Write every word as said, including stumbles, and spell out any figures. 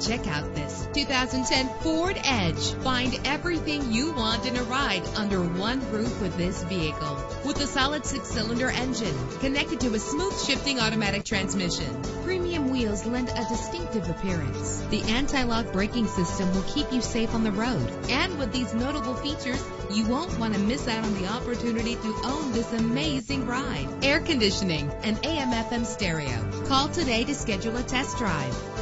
Check out this two thousand ten Ford Edge. Find everything you want in a ride under one roof with this vehicle. With a solid six-cylinder engine connected to a smooth shifting automatic transmission, premium wheels lend a distinctive appearance. The anti-lock braking system will keep you safe on the road. And with these notable features, you won't want to miss out on the opportunity to own this amazing ride. Air conditioning and A M F M stereo. Call today to schedule a test drive.